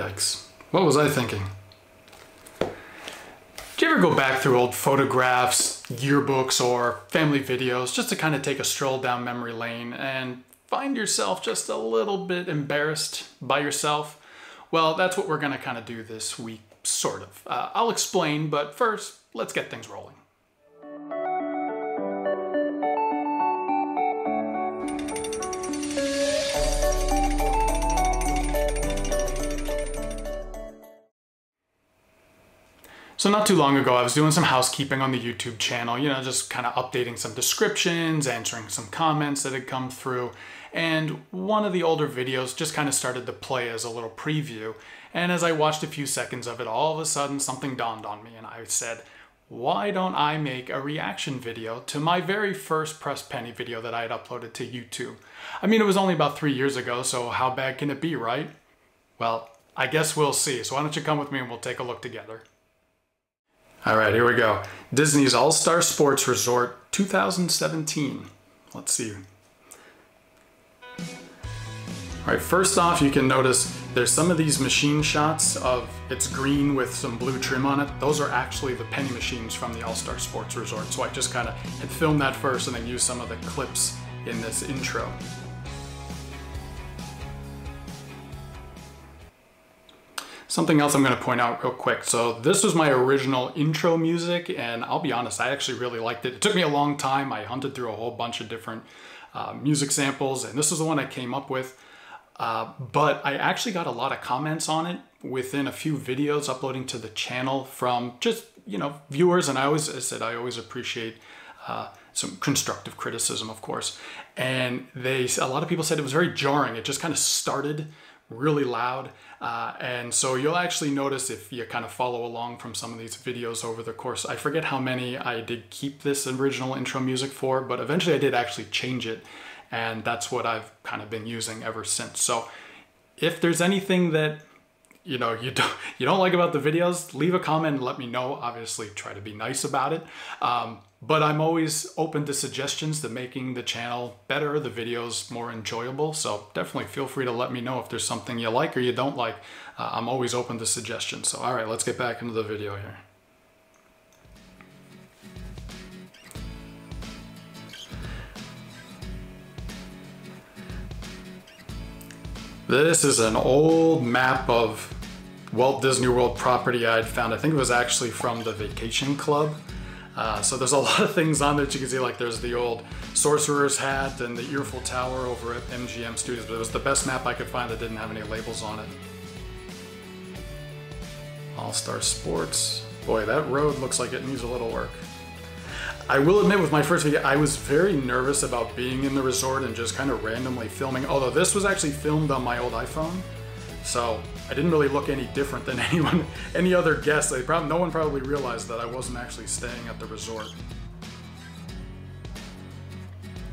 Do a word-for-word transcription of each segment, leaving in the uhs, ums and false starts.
Yikes. What was I thinking? Do you ever go back through old photographs, yearbooks, or family videos just to kind of take a stroll down memory lane and find yourself just a little bit embarrassed by yourself? Well, that's what we're going to kind of do this week, sort of. Uh, I'll explain, but first, let's get things rolling. So not too long ago, I was doing some housekeeping on the YouTube channel, you know, just kind of updating some descriptions, answering some comments that had come through. And one of the older videos just kind of started to play as a little preview. And as I watched a few seconds of it, all of a sudden something dawned on me and I said, why don't I make a reaction video to my very first Press Penny video that I had uploaded to YouTube? I mean, it was only about three years ago, so how bad can it be, right? Well, I guess we'll see. So why don't you come with me and we'll take a look together. All right, here we go. Disney's All-Star Sports Resort two thousand seventeen. Let's see. All right, first off, you can notice there's some of these machine shots of it's green with some blue trim on it. Those are actually the penny machines from the All-Star Sports Resort. So I just kind of had filmed that first and then used some of the clips in this intro. Something else I'm going to point out real quick. So this was my original intro music, and I'll be honest, I actually really liked it. It took me a long time. I hunted through a whole bunch of different uh, music samples, and this was the one I came up with. Uh, but I actually got a lot of comments on it within a few videos uploading to the channel from just, you know, viewers. And I always, I said, I always appreciate uh, some constructive criticism, of course. And they, a lot of people said it was very jarring. It just kind of started really loud, uh, and so you'll actually notice if you kind of follow along from some of these videos over the course. I forget how many I did keep this original intro music for, but eventually I did actually change it, and that's what I've kind of been using ever since. So if there's anything that you know you don't you don't like about the videos, leave a comment and let me know. Obviously try to be nice about it, um, but I'm always open to suggestions to making the channel better, the videos more enjoyable. So definitely feel free to let me know if there's something you like or you don't like. Uh, I'm always open to suggestions. So all right, let's get back into the video here. This is an old map of Walt Disney World property I had found. I think it was actually from the Vacation Club. Uh, so there's a lot of things on there that you can see, like there's the old Sorcerer's Hat and the Earful Tower over at M G M Studios, but it was the best map I could find that didn't have any labels on it. All-Star Sports. Boy, that road looks like it needs a little work. I will admit, with my first video, I was very nervous about being in the resort and just kind of randomly filming, although this was actually filmed on my old iPhone. So I didn't really look any different than anyone, any other guest. They probably, no one probably realized that I wasn't actually staying at the resort.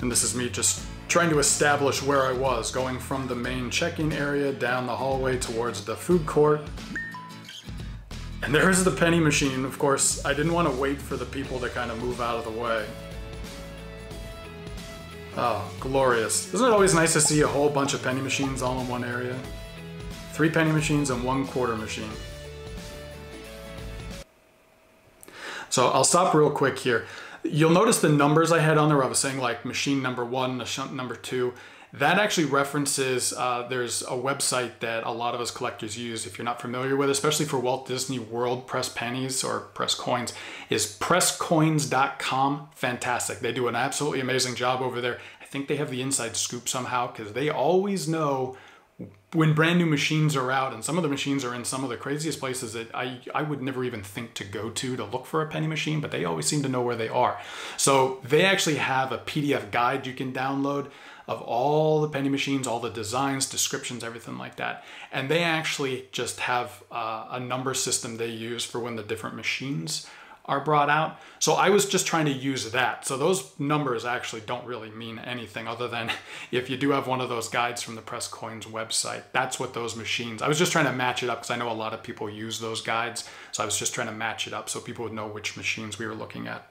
And this is me just trying to establish where I was, going from the main check-in area down the hallway towards the food court. And there is the penny machine. Of course, I didn't want to wait for the people to kind of move out of the way. Oh, glorious. Isn't it always nice to see a whole bunch of penny machines all in one area? Three penny machines and one quarter machine. So I'll stop real quick here. You'll notice the numbers I had on there. I was saying like machine number one, machine number two. That actually references, uh, there's a website that a lot of us collectors use, if you're not familiar with, especially for Walt Disney World press pennies or press coins, is press coins dot com. Fantastic. They do an absolutely amazing job over there. I think they have the inside scoop somehow because they always know when brand new machines are out, and some of the machines are in some of the craziest places that I, I would never even think to go to to look for a penny machine, but they always seem to know where they are. So they actually have a P D F guide you can download of all the penny machines, all the designs, descriptions, everything like that. And they actually just have uh, a number system they use for when the different machines are brought out. So I was just trying to use that. So those numbers actually don't really mean anything other than if you do have one of those guides from the Press Coins website, that's what those machines, I was just trying to match it up because I know a lot of people use those guides. So I was just trying to match it up so people would know which machines we were looking at.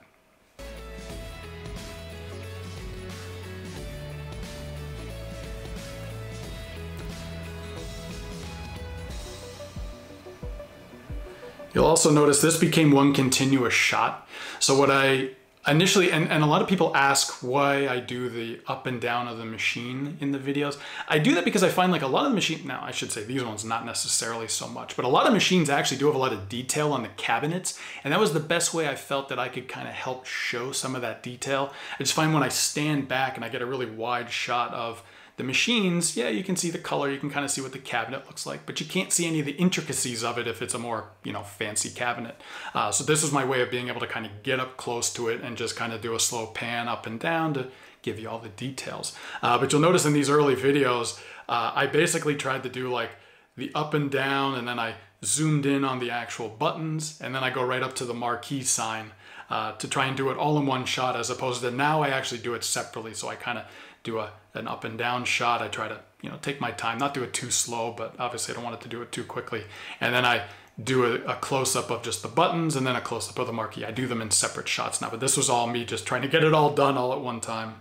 You'll also notice this became one continuous shot. So what I initially, and, and a lot of people ask why I do the up and down of the machine in the videos. I do that because I find like a lot of the machine, now I should say these ones not necessarily so much, but a lot of machines actually do have a lot of detail on the cabinets. And that was the best way I felt that I could kind of help show some of that detail. I just find when I stand back and I get a really wide shot of the machines, yeah, you can see the color, you can kind of see what the cabinet looks like, but you can't see any of the intricacies of it if it's a more, you know, fancy cabinet. Uh, so this was my way of being able to kind of get up close to it and just kind of do a slow pan up and down to give you all the details. Uh, but you'll notice in these early videos, uh, I basically tried to do like the up and down, and then I zoomed in on the actual buttons, and then I go right up to the marquee sign uh, to try and do it all in one shot, as opposed to now I actually do it separately. So I kind of do a, an up and down shot. I try to, you know, take my time, not do it too slow, but obviously I don't want it to do it too quickly. And then I do a, a close-up of just the buttons and then a close-up of the marquee. I do them in separate shots now, but this was all me just trying to get it all done all at one time.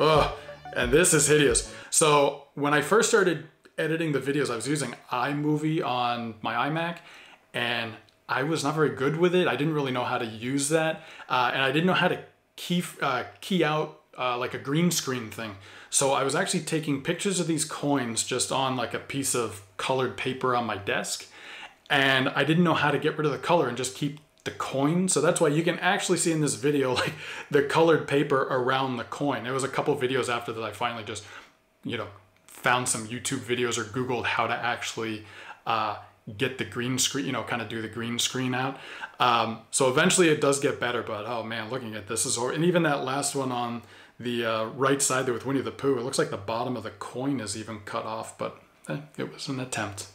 Ugh, and this is hideous. So when I first started editing the videos, I was using iMovie on my iMac, and I was not very good with it. I didn't really know how to use that, uh, and I didn't know how to key, uh, key out Uh, like a green screen thing. So I was actually taking pictures of these coins just on like a piece of colored paper on my desk. And I didn't know how to get rid of the color and just keep the coin. So that's why you can actually see in this video, like the colored paper around the coin. It was a couple videos after that I finally just, you know, found some YouTube videos or Googled how to actually uh, get the green screen, you know, kind of do the green screen out. Um, so eventually it does get better, but oh man, looking at this is horrible. And even that last one on the uh, right side there with Winnie the Pooh, it looks like the bottom of the coin is even cut off, but eh, it was an attempt.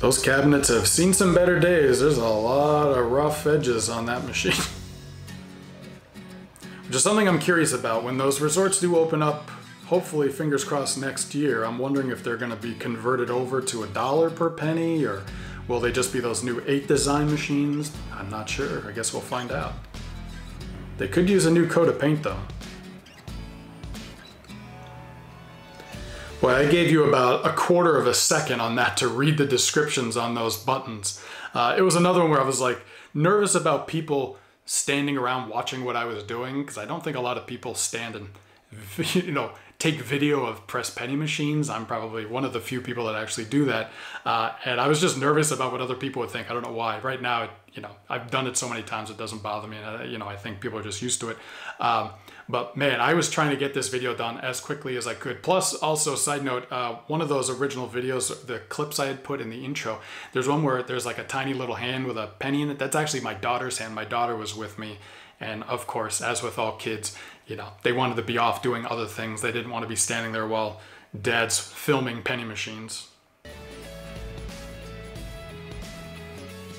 Those cabinets have seen some better days. There's a lot of rough edges on that machine. Which is something I'm curious about. When those resorts do open up, hopefully, fingers crossed, next year, I'm wondering if they're going to be converted over to a dollar per penny, or will they just be those new eight design machines? I'm not sure. I guess we'll find out. They could use a new coat of paint, though. Well, I gave you about a quarter of a second on that to read the descriptions on those buttons. Uh, it was another one where I was like nervous about people standing around watching what I was doing, because I don't think a lot of people stand and, you know, take video of press penny machines. I'm probably one of the few people that actually do that. Uh, and I was just nervous about what other people would think. I don't know why. Right now, it, you know, I've done it so many times, it doesn't bother me. And I, you know, I think people are just used to it. Um, but man, I was trying to get this video done as quickly as I could. Plus also side note, uh, one of those original videos, the clips I had put in the intro, there's one where there's like a tiny little hand with a penny in it. That's actually my daughter's hand. My daughter was with me. And of course, as with all kids, you know, they wanted to be off doing other things. They didn't want to be standing there while dad's filming penny machines.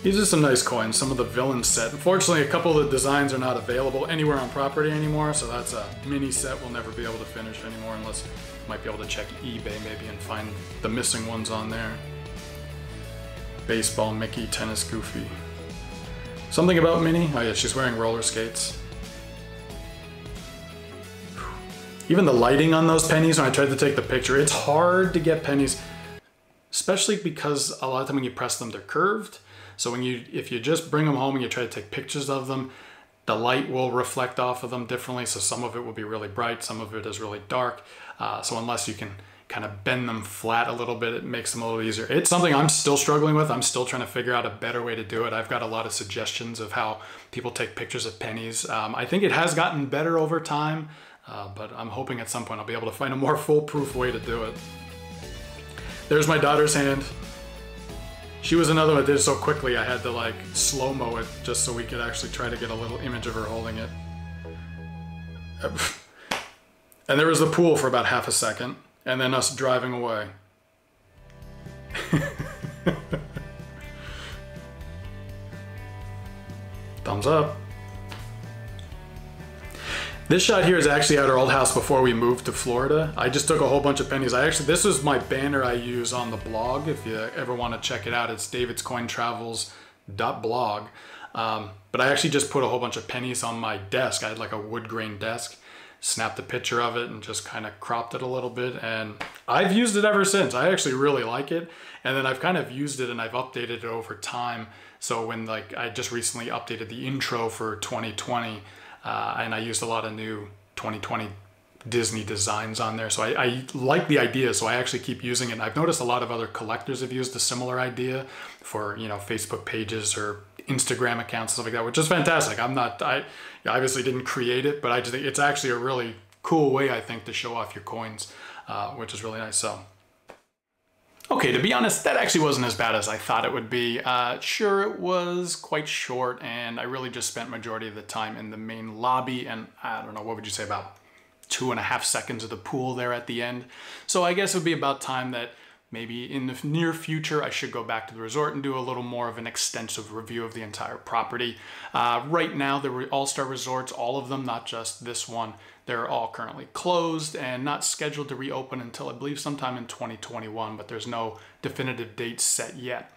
These are some nice coins, some of the villain set. Unfortunately, a couple of the designs are not available anywhere on property anymore, so that's a mini set we'll never be able to finish anymore, unless we might be able to check eBay maybe and find the missing ones on there. Baseball Mickey, tennis Goofy. Something about Minnie? Oh yeah, she's wearing roller skates. Even the lighting on those pennies, when I tried to take the picture, it's hard to get pennies, especially because a lot of time when you press them, they're curved. So when you, if you just bring them home and you try to take pictures of them, the light will reflect off of them differently. So some of it will be really bright, some of it is really dark. Uh, so unless you can kind of bend them flat a little bit, it makes them a little easier. It's something I'm still struggling with. I'm still trying to figure out a better way to do it. I've got a lot of suggestions of how people take pictures of pennies. Um, I think it has gotten better over time, uh, but I'm hoping at some point I'll be able to find a more foolproof way to do it. There's my daughter's hand. She was another one that did it so quickly I had to like slow-mo it just so we could actually try to get a little image of her holding it. And there was the pool for about half a second, and then us driving away. Thumbs up. This shot here is actually at our old house before we moved to Florida. I just took a whole bunch of pennies. I actually, this is my banner I use on the blog. If you ever want to check it out, it's davids coin travels dot blog. Um, but I actually just put a whole bunch of pennies on my desk. I had like a wood grain desk, snapped a picture of it and just kind of cropped it a little bit. And I've used it ever since. I actually really like it. And then I've kind of used it and I've updated it over time. So when like I just recently updated the intro for twenty twenty uh, and I used a lot of new twenty twenty Disney designs on there. So I, I like the idea, so I actually keep using it. And I've noticed a lot of other collectors have used a similar idea for, you know, Facebook pages or Instagram accounts, stuff like that, which is fantastic. I'm not, I obviously didn't create it, but I just think it's actually a really cool way, I think, to show off your coins, uh, which is really nice. So, okay, to be honest, that actually wasn't as bad as I thought it would be. Uh, sure, it was quite short, and I really just spent majority of the time in the main lobby, and I don't know, what would you say about two and a half seconds of the pool there at the end. So I guess it would be about time that maybe in the near future I should go back to the resort and do a little more of an extensive review of the entire property. Uh, right now, the All-Star Resorts, all of them, not just this one, they're all currently closed and not scheduled to reopen until I believe sometime in twenty twenty-one, but there's no definitive date set yet.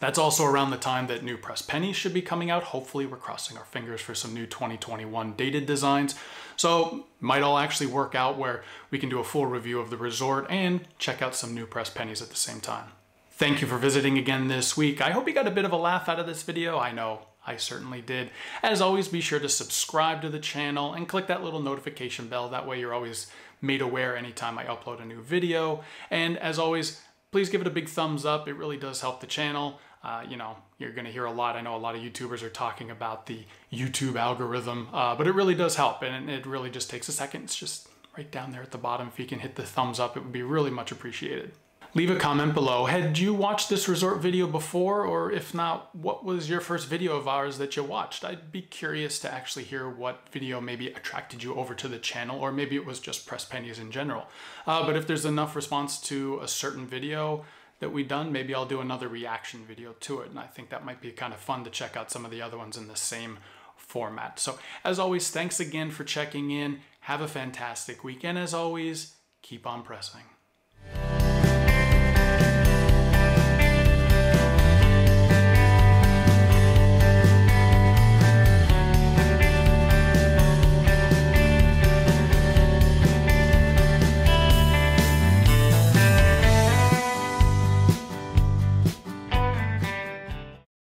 That's also around the time that new press pennies should be coming out. Hopefully, we're crossing our fingers for some new twenty twenty-one dated designs. So might all actually work out where we can do a full review of the resort and check out some new press pennies at the same time. Thank you for visiting again this week. I hope you got a bit of a laugh out of this video. I know I certainly did. As always, be sure to subscribe to the channel and click that little notification bell. That way you're always made aware anytime I upload a new video. And as always, please give it a big thumbs up. It really does help the channel. Uh, you know, you're going to hear a lot. I know a lot of YouTubers are talking about the YouTube algorithm, uh, but it really does help. And it really just takes a second. It's just right down there at the bottom. If you can hit the thumbs up, it would be really much appreciated. Leave a comment below. Had you watched this resort video before? Or if not, what was your first video of ours that you watched? I'd be curious to actually hear what video maybe attracted you over to the channel, or maybe it was just press pennies in general. Uh, but if there's enough response to a certain video that we've done, maybe I'll do another reaction video to it, and I think that might be kind of fun to check out some of the other ones in the same format. So as always, thanks again for checking in. Have a fantastic week, and as always, keep on pressing.